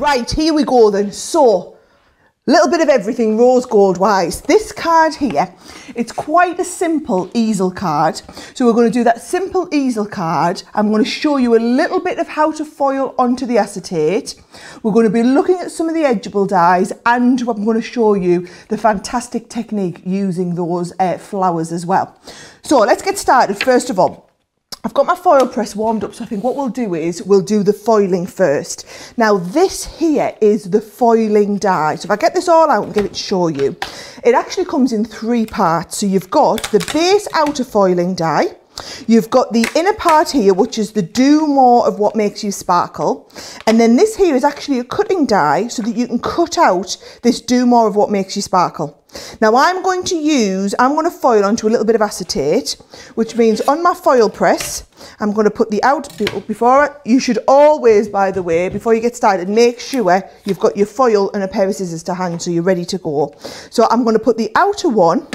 Right, here we go then. So, little bit of everything rose gold wise. This card here, it's quite a simple easel card. So we're going to do that simple easel card. I'm going to show you a little bit of how to foil onto the acetate. We're going to be looking at some of the edgeable dies, and I'm going to show you the fantastic technique using those flowers as well. So let's get started. First of all, I've got my foil press warmed up, so I think what we'll do is we'll do the foiling first. Now this here is the foiling die. So if I get this all out and get it to show you, it actually comes in three parts. So you've got the base outer foiling die, you've got the inner part here, which is the do more of what makes you sparkle, and then this here is actually a cutting die so that you can cut out this do more of what makes you sparkle. Now I'm going to foil onto a little bit of acetate, which means on my foil press, I'm going to put the out, before, you should always, by the way, before you get started, make sure you've got your foil and a pair of scissors to hand so you're ready to go. So I'm going to put the outer one,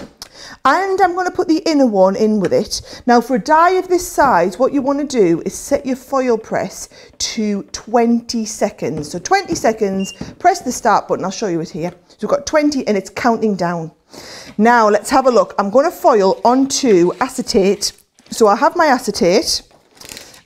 and I'm going to put the inner one in with it. Now for a die of this size, what you want to do is set your foil press to 20 seconds. So 20 seconds, press the start button, I'll show you it here. So we've got 20 and it's counting down. Now let's have a look. I'm going to foil onto acetate. So I have my acetate,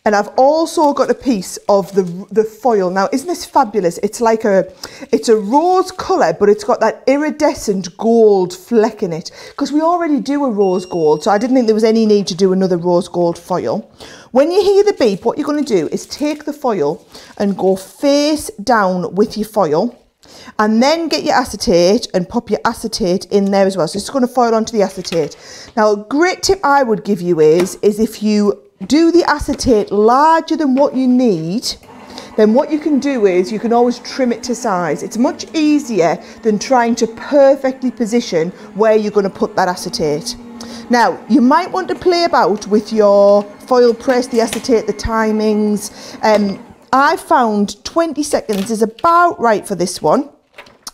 and I've also got a piece of the foil. Now isn't this fabulous? It's like it's a rose colour, but it's got that iridescent gold fleck in it, because we already do a rose gold, so I didn't think there was any need to do another rose gold foil. When you hear the beep, what you're going to do is take the foil and go face down with your foil, and then get your acetate and pop your acetate in there as well. So it's going to foil onto the acetate. Now a great tip I would give you is if you do the acetate larger than what you need, then what you can do is you can always trim it to size. It's much easier than trying to perfectly position where you're going to put that acetate. Now you might want to play about with your foil press, the acetate, the timings. I found 20 seconds is about right for this one.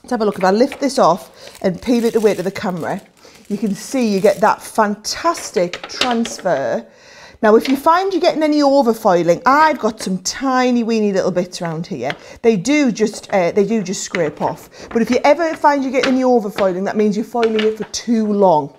Let's have a look. If I lift this off and peel it away to the camera, you can see you get that fantastic transfer. Now if you find you're getting any overfoiling, I've got some tiny weeny little bits around here. They do just scrape off. But if you ever find you're getting any overfoiling, that means you're foiling it for too long.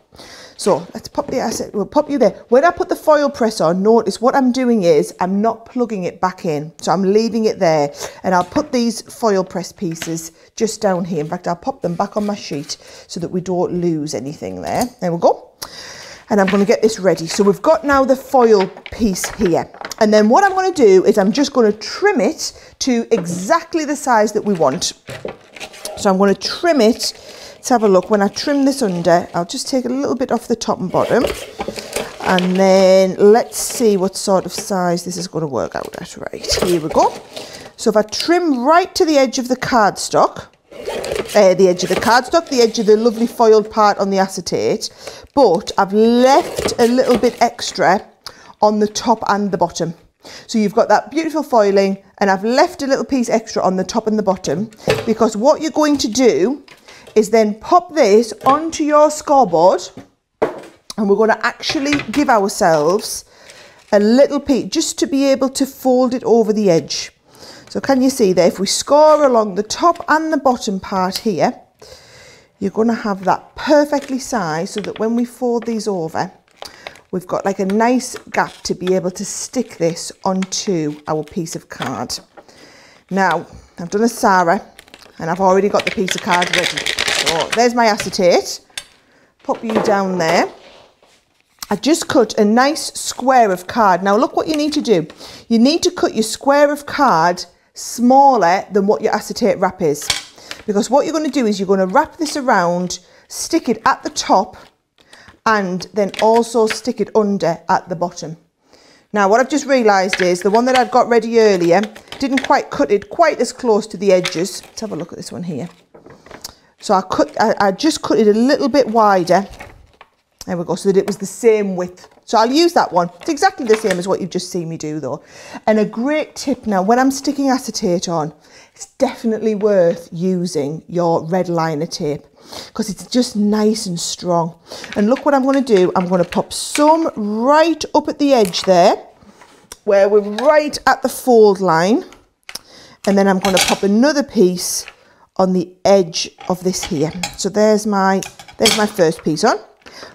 So let's pop the acetate, we'll pop you there. When I put the foil press on, notice what I'm doing is I'm not plugging it back in. So I'm leaving it there, and I'll put these foil press pieces just down here. In fact, I'll pop them back on my sheet so that we don't lose anything there. There we go. And I'm going to get this ready. So we've got now the foil piece here. And then what I'm going to do is I'm just going to trim it to exactly the size that we want. So I'm going to trim it. Let's have a look. When I trim this under, I'll just take a little bit off the top and bottom. And then let's see what sort of size this is going to work out at. Right, here we go. So if I trim right to the edge of the cardstock, the edge of the lovely foiled part on the acetate, but I've left a little bit extra on the top and the bottom. So you've got that beautiful foiling, and I've left a little piece extra on the top and the bottom, because what you're going to do is then pop this onto your scoreboard, and we're going to actually give ourselves a little piece just to be able to fold it over the edge. So can you see there, if we score along the top and the bottom part here, you're going to have that perfectly sized so that when we fold these over, we've got like a nice gap to be able to stick this onto our piece of card. Now, I've done a Sarah, and I've already got the piece of card ready. So there's my acetate. Pop you down there. I just cut a nice square of card. Now look what you need to do. You need to cut your square of card smaller than what your acetate wrap is, because what you're going to do is you're going to wrap this around, stick it at the top, and then also stick it under at the bottom. Now what I've just realised is the one that I've got ready earlier didn't quite cut it quite as close to the edges. Let's have a look at this one here. So I just cut it a little bit wider. There we go, so that it was the same width. So I'll use that one. It's exactly the same as what you've just seen me do though. And a great tip now, when I'm sticking acetate on, it's definitely worth using your red liner tape, because it's just nice and strong. And look what I'm going to do. I'm going to pop some right up at the edge there, where we're right at the fold line. and then I'm going to pop another piece on the edge of this here. So there's my first piece on.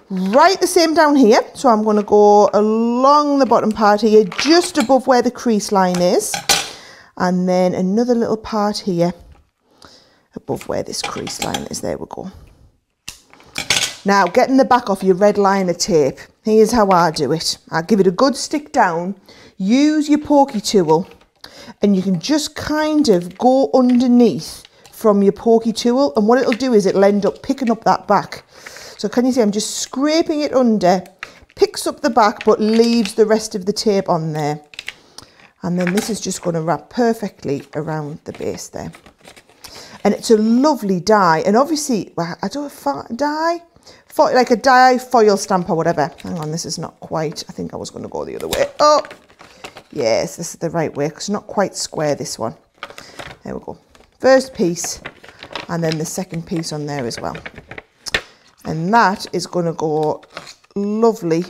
Right, the same down here. So I'm going to go along the bottom part here, just above where the crease line is, and then another little part here above where this crease line is. There we go. Now, getting the back off your red liner tape. Here's how I do it. I give it a good stick down, use your pokey tool, and you can just kind of go underneath from your pokey tool, and what it'll do is it'll end up picking up that back. So can you see I'm just scraping it under, picks up the back but leaves the rest of the tape on there. And then this is just going to wrap perfectly around the base there. And it's a lovely die, and obviously, well, I do a die, like a die foil stamp or whatever. Hang on, this is not quite, I think I was going to go the other way. Oh, yes, this is the right way, because it's not quite square, this one. There we go. First piece, and then the second piece on there as well. And that is going to go lovely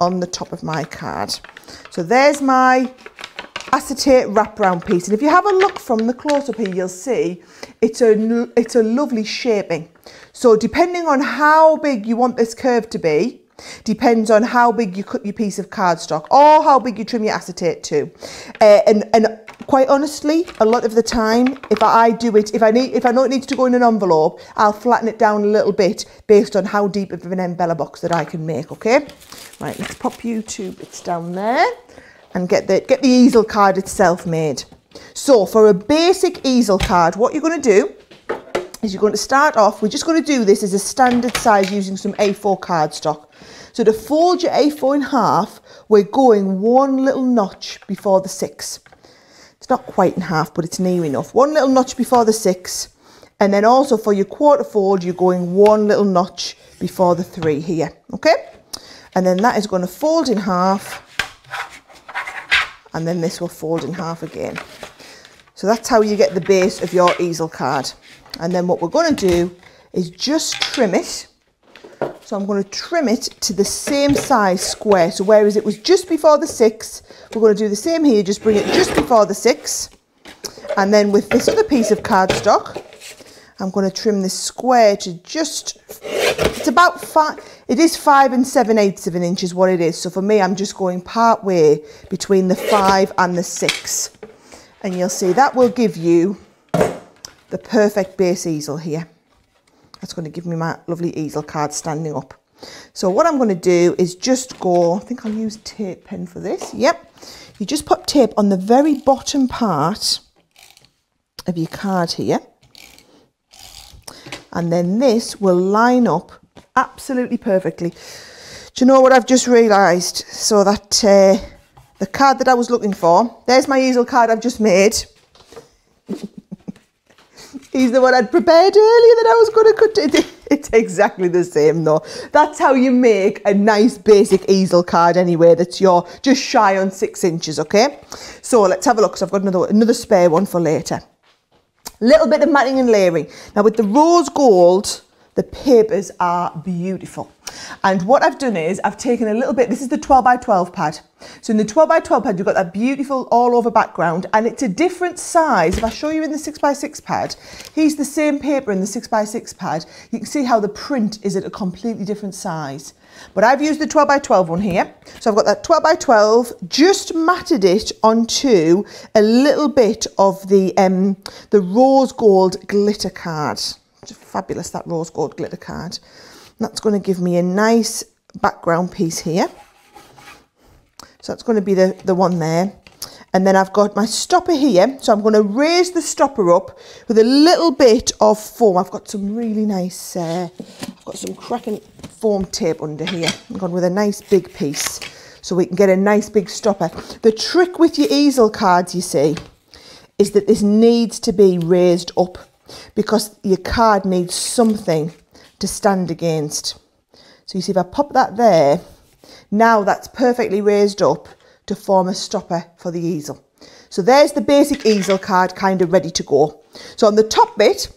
on the top of my card. So there's my acetate wraparound piece, and if you have a look from the close-up here, you'll see it's a lovely shaping. So depending on how big you want this curve to be, depends on how big you cut your piece of cardstock or how big you trim your acetate to. And quite honestly, a lot of the time, if I know it needs to go in an envelope, I'll flatten it down a little bit based on how deep of an envelope box that I can make. Okay, right. Let's pop you two bits down there and get the easel card itself made. So for a basic easel card, what you're going to do is you're going to start off, we're just going to do this as a standard size using some A4 cardstock. So to fold your A4 in half, we're going one little notch before the six. It's not quite in half, but it's near enough. One little notch before the six. And then also for your quarter fold, you're going one little notch before the three here. Okay? And then that is going to fold in half. And then this will fold in half again. So that's how you get the base of your easel card. And then what we're going to do is just trim it. So I'm going to trim it to the same size square. So whereas it was just before the six, we're going to do the same here. Just bring it just before the six. And then with this other piece of cardstock, I'm going to trim this square to just, it's about five, it is 5 7/8 of an inch is what it is. So for me, I'm just going part way between the 5 and the 6. And you'll see that will give you the perfect base easel here. That's going to give me my lovely easel card standing up. So what I'm going to do is just go, I think I'll use tape pen for this. Yep. You just put tape on the very bottom part of your card here. And then this will line up absolutely perfectly. Do you know what I've just realised? So that the card that I was looking for, there's my easel card I've just made. He's the one I'd prepared earlier that I was going to cut. It's exactly the same though. That's how you make a nice basic easel card anyway. That's your just shy on 6 inches, okay? So let's have a look. So I've got another spare one for later. Little bit of matting and layering. Now with the rose gold, the papers are beautiful. And what I've done is I've taken a little bit, this is the 12x12 pad. So in the 12x12 pad, you've got that beautiful all over background, and it's a different size. If I show you in the 6x6 pad, here's the same paper in the 6x6 pad. You can see how the print is at a completely different size. But I've used the 12x12 one here. So I've got that 12x12, just matted it onto a little bit of the rose gold glitter card. Just fabulous, that rose gold glitter card. That's going to give me a nice background piece here. So that's going to be the one there. And then I've got my stopper here. So I'm going to raise the stopper up with a little bit of foam. I've got some really nice, I've got some cracking foam tape under here. I've gone with a nice big piece so we can get a nice big stopper. The trick with your easel cards, you see, is that this needs to be raised up because your card needs something to stand against. So you see if I pop that there, now that's perfectly raised up to form a stopper for the easel. So there's the basic easel card kind of ready to go. So on the top bit,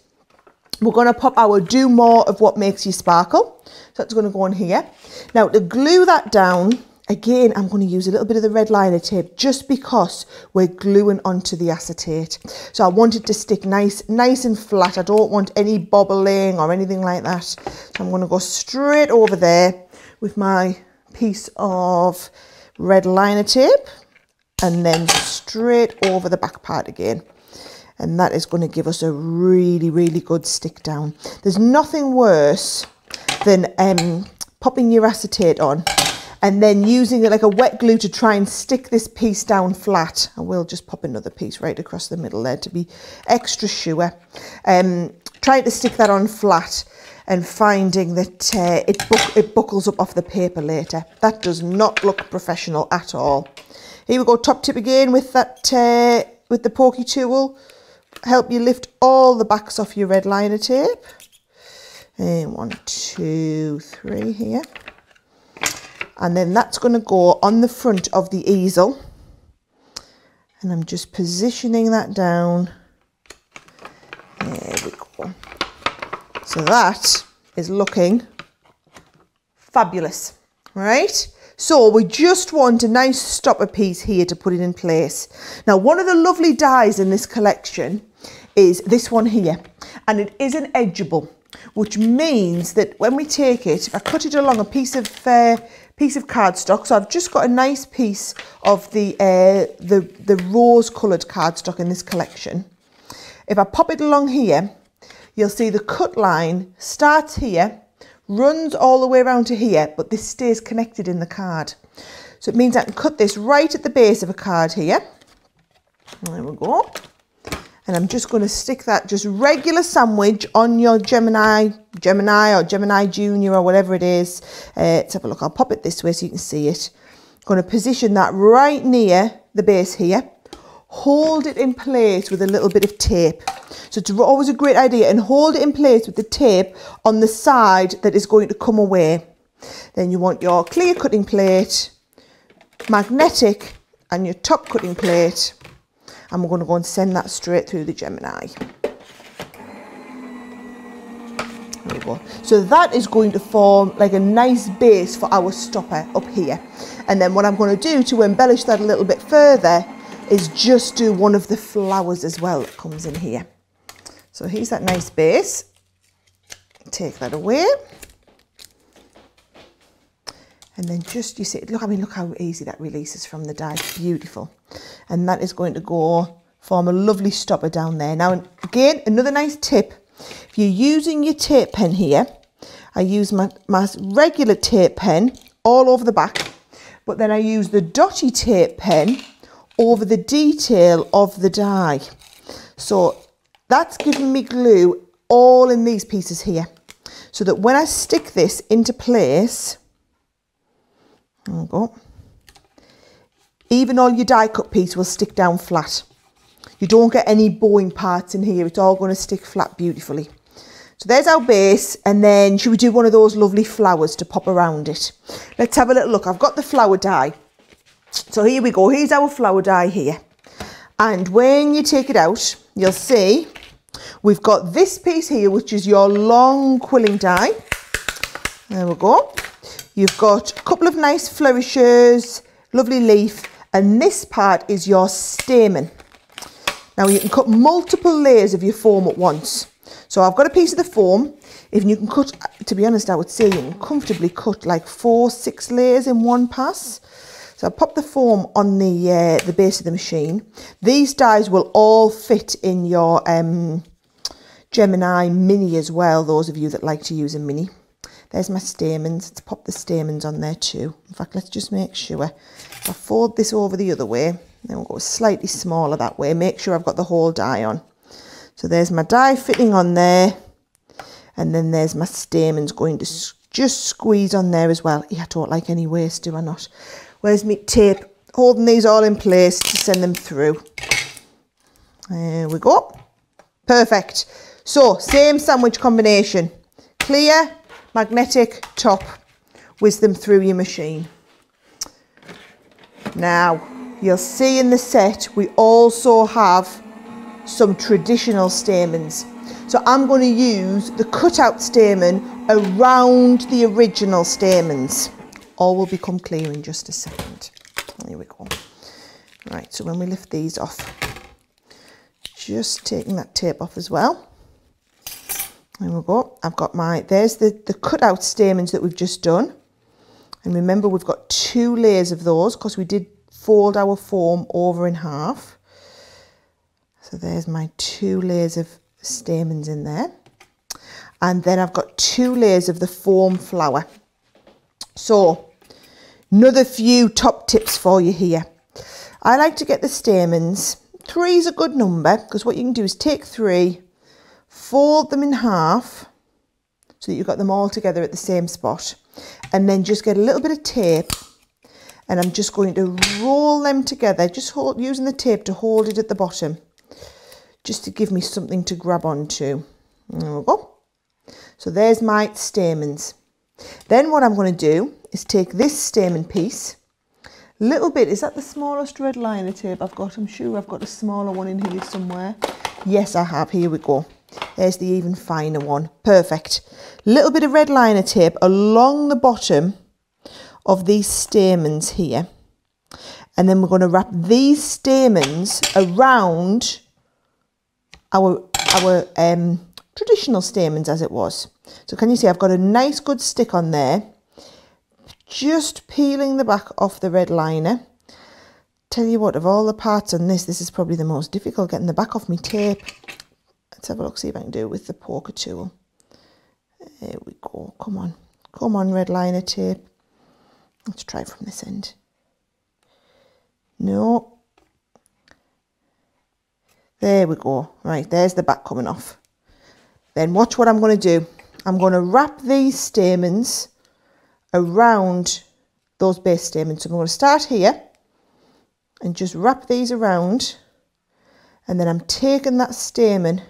we're going to pop our do more of what makes you sparkle. So that's going to go on here. Now to glue that down, Again, I'm going to use a little bit of the red liner tape just because we're gluing onto the acetate. So I want it to stick nice and flat. I don't want any bobbling or anything like that. So I'm going to go straight over there with my piece of red liner tape and then straight over the back part again. And that is going to give us a really, really good stick down. There's nothing worse than popping your acetate on and then using it like a wet glue to try and stick this piece down flat. I will just pop another piece right across the middle there to be extra sure. Trying to stick that on flat and finding that it buckles up off the paper later. That does not look professional at all. Here we go, top tip again with that with the pokey tool. Help you lift all the backs off your red liner tape. And 1, 2, 3 here. And then that's going to go on the front of the easel. And I'm just positioning that down. There we go. So that is looking fabulous, right? So we just want a nice stopper piece here to put it in place. Now, one of the lovely dies in this collection is this one here. And it is an edgeable, which means that when we take it, if I cut it along a piece of cardstock, so I've just got a nice piece of the rose coloured cardstock in this collection. If I pop it along here, you'll see the cut line starts here, runs all the way around to here, but this stays connected in the card. So it means I can cut this right at the base of a card here. There we go. And I'm just going to stick that just regular sandwich on your Gemini or Gemini Junior or whatever it is. Let's have a look. I'll pop it this way so you can see it. I'm going to position that right near the base here. Hold it in place with a little bit of tape. So it's always a great idea. And hold it in place with the tape on the side that is going to come away. Then you want your clear cutting plate, magnetic, and your top cutting plate. And we're going to go and send that straight through the Gemini. There we go. So that is going to form like a nice base for our stopper up here. And then what I'm going to do to embellish that a little bit further is just do one of the flowers as well that comes in here. So here's that nice base. Take that away. And then just, you see, look, I mean, look how easy that releases from the die. Beautiful. And that is going to go form a lovely stopper down there. Now, again, another nice tip. If you're using your tape pen here, I use my regular tape pen all over the back, but then I use the dotty tape pen over the detail of the die. So that's giving me glue all in these pieces here, so that when I stick this into place, there we go. Even all your die cut piece will stick down flat. You don't get any bowing parts in here. It's all going to stick flat beautifully. So there's our base. And then should we do one of those lovely flowers to pop around it? Let's have a little look. I've got the flower die. So here we go. Here's our flower die here. And when you take it out, you'll see we've got this piece here, which is your long quilling die. There we go. You've got a couple of nice flourishes, lovely leaf. And this part is your stamen. Now you can cut multiple layers of your form at once. So I've got a piece of the form. If you can cut, to be honest, I would say you can comfortably cut like 4, 6 layers in one pass. So I'll pop the form on the base of the machine. These dies will all fit in your Gemini Mini as well, those of you that like to use a Mini. There's my stamens. Let's pop the stamens on there too. In fact, let's just make sure. If I fold this over the other way, then we'll go slightly smaller that way. Make sure I've got the whole die on. So there's my die fitting on there. And then there's my stamens going to just squeeze on there as well. Yeah, I don't like any waste, do I not? Where's my tape? Holding these all in place to send them through. There we go. Perfect. So same sandwich combination. Clear, magnetic, top, whiz them through your machine. Now, you'll see in the set, we also have some traditional stamens. So I'm going to use the cutout stamen around the original stamens. All will become clear in just a second. Here we go. Right, so when we lift these off, just taking that tape off as well. There we go. I've got my, there's the cutout stamens that we've just done. And remember, we've got two layers of those because we did fold our form over in half. So there's my two layers of stamens in there. And then I've got two layers of the form flower. So another few top tips for you here. I like to get the stamens. 3 is a good number because what you can do is take 3, fold them in half so that you've got them all together at the same spot, and then just get a little bit of tape, and I'm just going to roll them together, just hold, using the tape to hold it at the bottom, just to give me something to grab onto. There we go. So there's my stamens. Then what I'm going to do is take this stamen piece, little bit, is that the smallest red liner tape I've got? I'm sure I've got a smaller one in here somewhere. Yes, I have. Here we go. There's the even finer one. Perfect. Little bit of red liner tape along the bottom of these stamens here. And then we're going to wrap these stamens around our traditional stamens as it was. So can you see I've got a nice good stick on there, just peeling the back off the red liner. Tell you what, of all the parts on this, this is probably the most difficult, getting the back off my tape. Let's have a look, see if I can do it with the poker tool. There we go. Come on, come on, red liner tape. Let's try from this end. No, there we go. Right, there's the back coming off. Then watch what I'm going to do. I'm going to wrap these stamens around those base stamens. So I'm going to start here and just wrap these around, and then I'm taking that stamen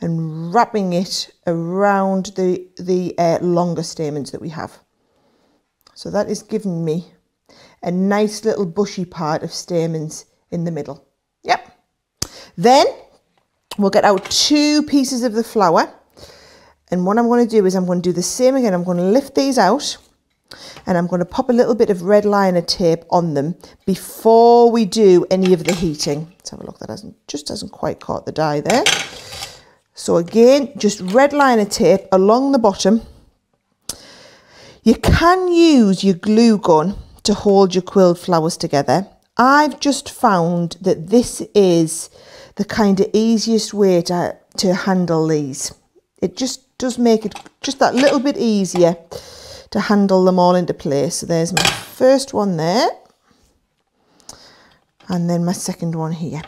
and wrapping it around the longer stamens that we have. So that is giving me a nice little bushy part of stamens in the middle. Yep. Then we'll get out two pieces of the flower. And what I'm going to do is I'm going to do the same again. I'm going to lift these out and I'm going to pop a little bit of red liner tape on them before we do any of the heating. Let's have a look. That just hasn't quite caught the dye there. So again, just red liner tape along the bottom. You can use your glue gun to hold your quilled flowers together. I've just found that this is the kind of easiest way to handle these. It just does make it just that little bit easier to handle them all into place. So there's my first one there, and then my second one here.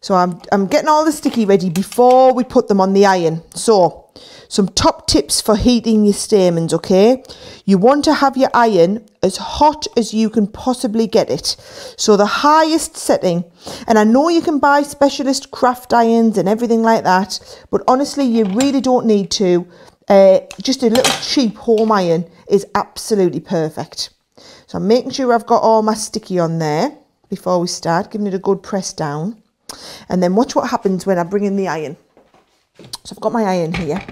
So I'm getting all the sticky ready before we put them on the iron. So some top tips for heating your stamens, okay? You want to have your iron as hot as you can possibly get it. So the highest setting, and I know you can buy specialist craft irons and everything like that, but honestly, you really don't need to. Just a little cheap home iron is absolutely perfect. So I'm making sure I've got all my sticky on there before we start, giving it a good press down. And then watch what happens when I bring in the iron. So I've got my iron here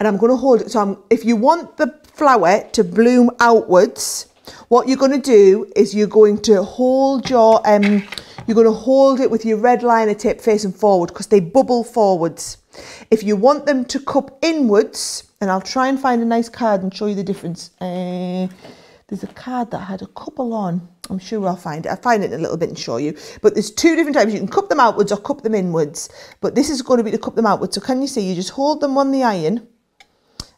and I'm going to hold it. So if you want the flower to bloom outwards, what you're going to do is you're going to hold your, you're going to hold it with your red liner tape facing forward because they bubble forwards. If you want them to cup inwards, and I'll try and find a nice card and show you the difference. There's a card that had a couple on. I'm sure I'll find it. I'll find it in a little bit and show you. But there's two different types. You can cup them outwards or cup them inwards. But this is going to be to cup them outwards. So can you see? You just hold them on the iron.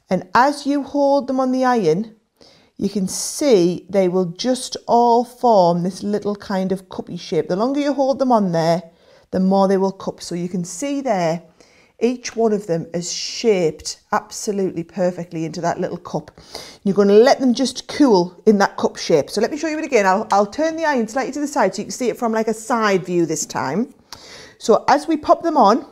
And as you hold them on the iron, you can see they will just all form this little kind of cuppy shape. The longer you hold them on there, the more they will cup. So you can see there, each one of them is shaped absolutely perfectly into that little cup. You're going to let them just cool in that cup shape. So let me show you it again. I'll turn the iron slightly to the side so you can see it from like a side view this time. So as we pop them on,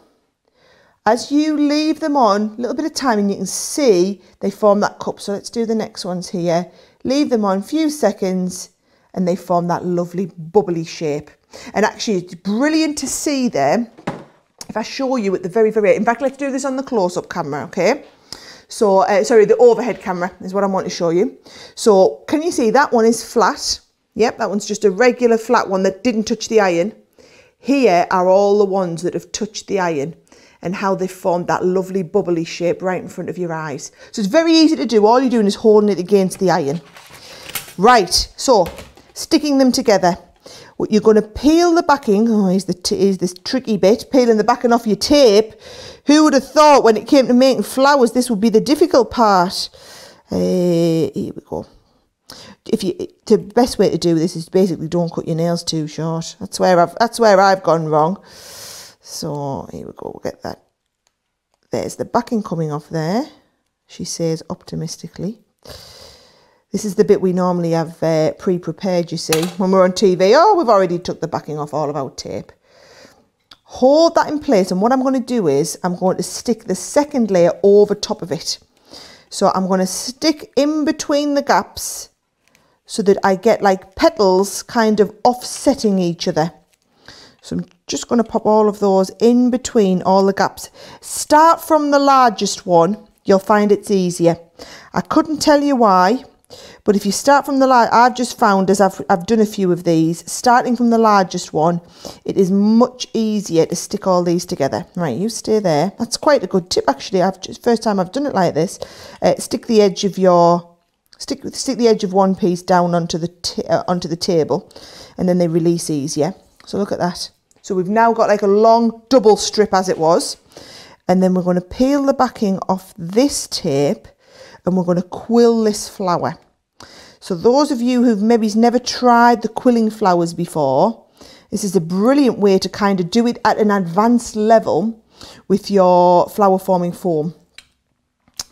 as you leave them on, a little bit of time and you can see they form that cup. So let's do the next ones here. Leave them on a few seconds and they form that lovely bubbly shape. And actually it's brilliant to see there. If I show you at the very, very, in fact, let's do this on the close-up camera, okay? So, sorry, the overhead camera is what I want to show you. So can you see that one is flat? Yep, that one's just a regular flat one that didn't touch the iron. Here are all the ones that have touched the iron and how they've formed that lovely bubbly shape right in front of your eyes. So it's very easy to do. All you're doing is holding it against the iron. Right, so sticking them together. What you're going to peel the backing, oh, here's this tricky bit, peeling the backing off your tape. Who would have thought when it came to making flowers, this would be the difficult part? Here we go. The best way to do this is basically don't cut your nails too short. That's where I've gone wrong. So here we go, we'll get that. There's the backing coming off there, she says optimistically. This is the bit we normally have pre-prepared, you see, when we're on TV. Oh, we've already took the backing off all of our tape. Hold that in place, and what I'm going to do is I'm going to stick the second layer over top of it. So I'm going to stick in between the gaps so that I get like petals kind of offsetting each other. So I'm just going to pop all of those in between all the gaps. Start from the largest one. You'll find it's easier. I couldn't tell you why, but if you start from the largest, I've just found as I've done a few of these, starting from the largest one, it is much easier to stick all these together. Right, you stay there. That's quite a good tip, actually. First time I've done it like this. Stick the edge of your stick the edge of one piece down onto the table, and then they release easier. So look at that. So we've now got like a long double strip as it was, and then we're going to peel the backing off this tape. And we're going to quill this flower. So those of you who've maybe never tried the quilling flowers before, this is a brilliant way to kind of do it at an advanced level with your flower forming foam.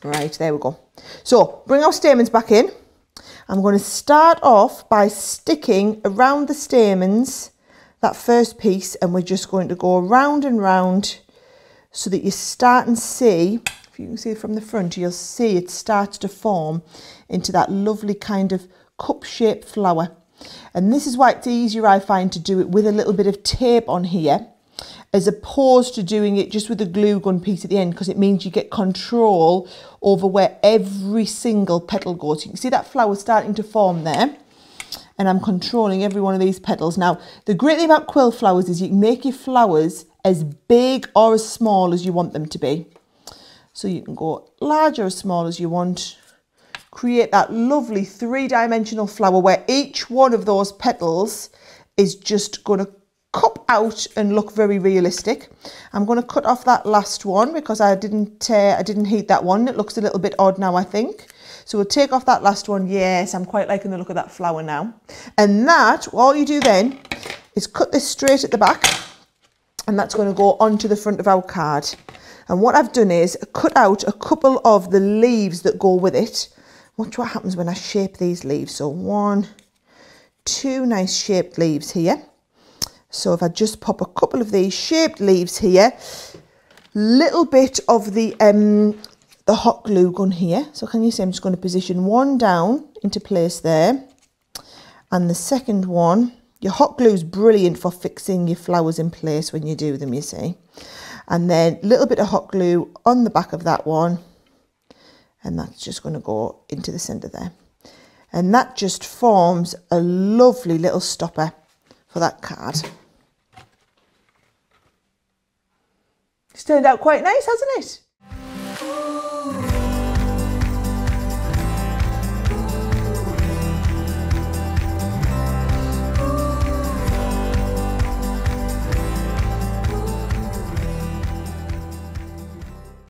Right, there we go. So bring our stamens back in. I'm going to start off by sticking around the stamens, that first piece, and we're just going to go round and round so that you start and see. If you can see from the front, you'll see it starts to form into that lovely kind of cup-shaped flower. And this is why it's easier, I find, to do it with a little bit of tape on here as opposed to doing it just with a glue gun piece at the end, because it means you get control over where every single petal goes. You can see that flower starting to form there, and I'm controlling every one of these petals. Now, the great thing about quill flowers is you can make your flowers as big or as small as you want them to be. So you can go large or as small as you want. Create that lovely three-dimensional flower where each one of those petals is just going to cup out and look very realistic. I'm going to cut off that last one because I didn't heat that one. It looks a little bit odd now, I think. So we'll take off that last one. Yes, I'm quite liking the look of that flower now. And that, all you do then is cut this straight at the back, and that's going to go onto the front of our card. And what I've done is cut out a couple of the leaves that go with it. Watch what happens when I shape these leaves. So one, two nice shaped leaves here. So if I just pop a couple of these shaped leaves here, little bit of the hot glue gun here. So can you see I'm just going to position one down into place there. And the second one, your hot glue is brilliant for fixing your flowers in place when you do them, you see. And then a little bit of hot glue on the back of that one. And that's just going to go into the centre there. And that just forms a lovely little stopper for that card. It's turned out quite nice, hasn't it?